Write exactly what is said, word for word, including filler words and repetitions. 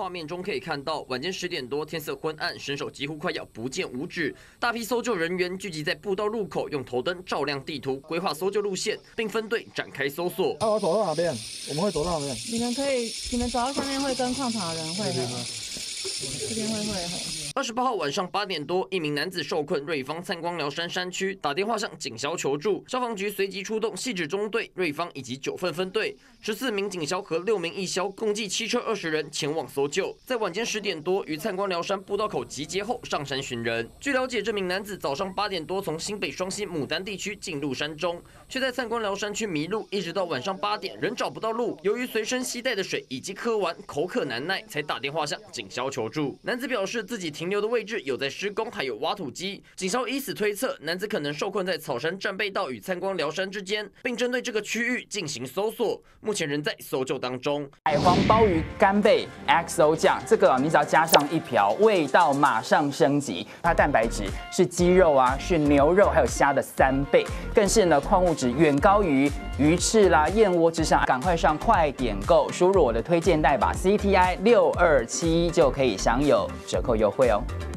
画面中可以看到，晚间十点多，天色昏暗，神手几乎快要不见五指。大批搜救人员聚集在步道路口，用头灯照亮地图，规划搜救路线，并分队展开搜索。啊，我走到哪边？我们会走到哪边？你们可以，你们走到下面会跟矿场的人会的。这边会会会。 二十八号晚上八点多，一名男子受困瑞芳灿光寮山山区，打电话向警消求助。消防局随即出动汐止中队、瑞芳以及九份分队，十四名警消和六名义消，共计七车二十人前往搜救。在晚间十点多，于灿光寮山步道口集结后，上山寻人。据了解，这名男子早上八点多从新北双溪牡丹地区进入山中，却在灿光寮山区迷路，一直到晚上八点仍找不到路。由于随身携带的水以及喝完，口渴难耐，才打电话向警消求助。男子表示自己 停留的位置有在施工，还有挖土机。警消依此推测，男子可能受困在草山战备道与灿光寮山之间，并针对这个区域进行搜索。目前仍在搜救当中。海皇鲍鱼干贝 X O 酱，这个你只要加上一瓢，味道马上升级。它蛋白质是鸡肉啊，是牛肉还有虾的三倍，更是呢矿物质远高于鱼翅啦、燕窝之上。赶快上快点购，输入我的推荐代码 C T I 六二七就可以享有折扣优惠。 Well